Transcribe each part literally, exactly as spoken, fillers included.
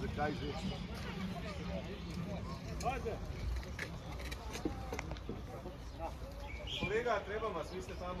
Zakaj že? Kolega, treba vas, vi ste tam.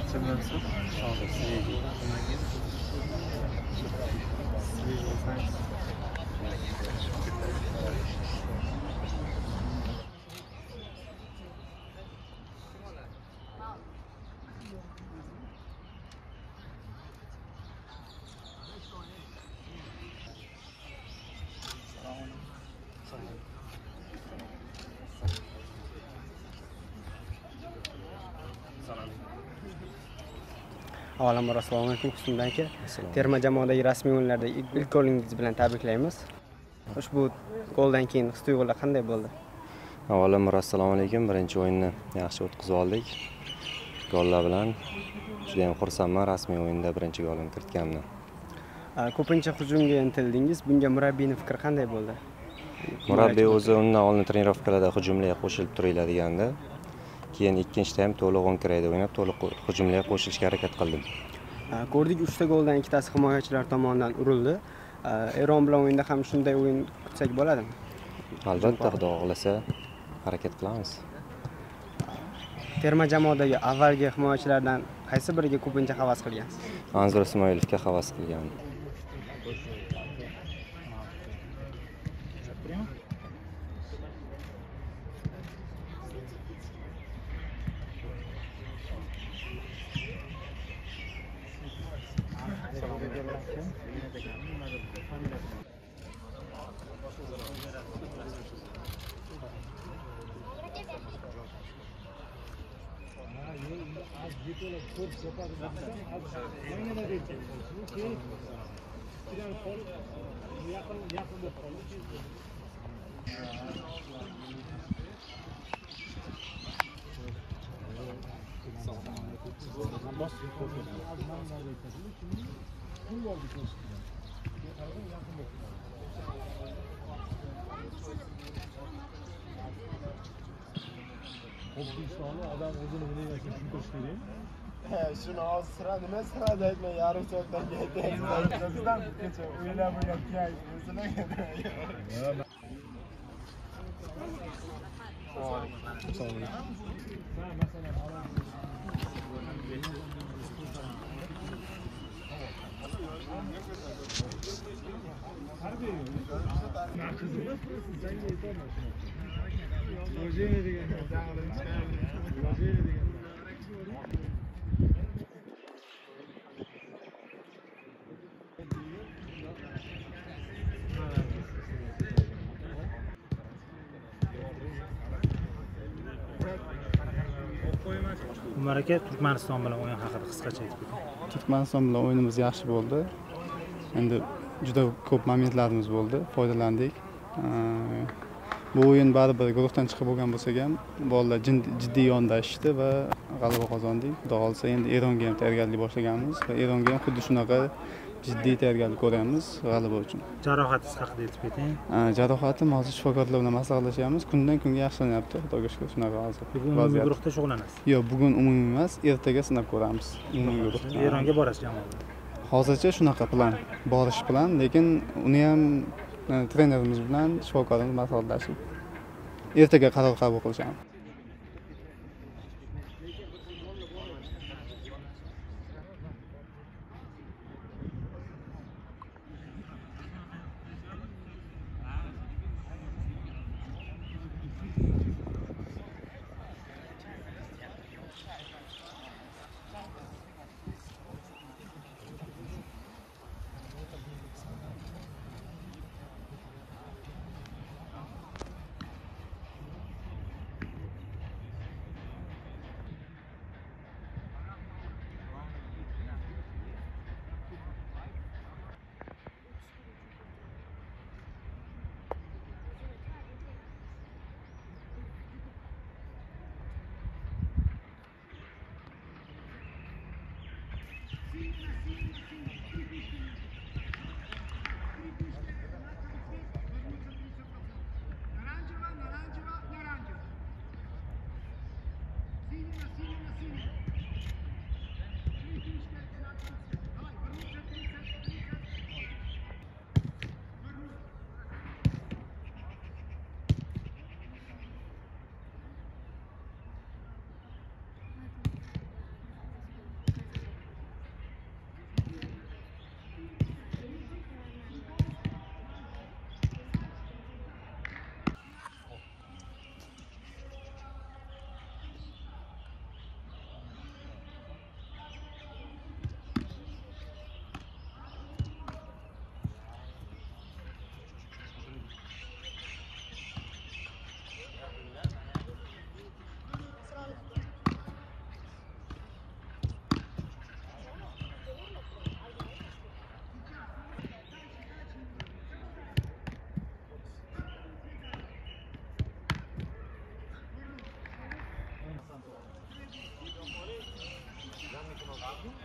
Açılmıyor musun? Sağ olasın. Avvalambor assalomu alaykum Kusumbaka. Terma jamoadagi rasmiy o'yinlarda ilk golingiz bilan tabriklaymiz. Ushbu goldan keyin his-tuyg'ular qanday bo'ldi? Avvalambor assalomu alaykum. Birinchi o'yinni yaxshi o'tkazib oldik. Gollar bilan juda ham xursandman rasmiy o'yinda birinchi golimni kiritganimdan. Ko'pincha hujumga intildingiz. Bunga murabbiyning fikri qanday bo'ldi? Murabbiy o'zi undan oldin trenerovkalarda hujumlarga qo'shilib turinglar deganda keyin ikkinchida ham to'liq o'n kiraydi o'ynab, to'liq hujumga qo'shilishga harakat qildim. Ko'rdik, uchta goldan ikkitasi himoyachilar tomonidan urildi. Eron bilan o'yinda ham shunday o'yin kutsak bo'ladimi? Albatta, xudo xohlasa harakat qilamiz. Terma jamoadagi avvalgi himoyachilardan qaysi biriga ko'pincha havas qilgansiz? Anzur Ismoilovga havas qilgandim. Şunu az sıra ne sıra da etme yarım saatten geldi. Bizden geçiyor. Öyle bu yok ya. Bizden geliyor. Sağ olun. Sağ olun. Umar aka, Turkmaniston bilan o'yin haqida qisqacha aytib o'ting. Turkmaniston bilan o'yinimiz yaxshi bo'ldi. Endi juda ko'p momentlarimiz bo'ldi, foydalandik. Bu o'yin baribir guruhdan chiqib bo'lgan bo'lsa ham, bolalar jiddiy yondashishdi va g'alaba qozondik. Xudo xolsa endi Eronga ham tayyorgarlik boshlaganmiz va Eronga ham xuddi shunaqa jiddiy tayyorgarlik ko'ramiz g'alaba uchun. Jarohatingiz haqida aytib o'ting. Jarohatim hozir shifokorlar bilan maslahatlashyapmiz. Kundan kunga yaxshilanyapti, Xudoga shukr. Shunaqa hozir. Bugun guruhda shug'ullanasiz. Yo'q, bugun umumiy emas, ertaga sinab ko'ramiz. Umumiy guruhda. Eronga borasiz jamoada. Hozircha shunaqa plan, borish plan, lekin uni ham trenerimiz bilan shifokorimiz maslahatlashib ertaga qaror qabul qilishamiz. Thank you.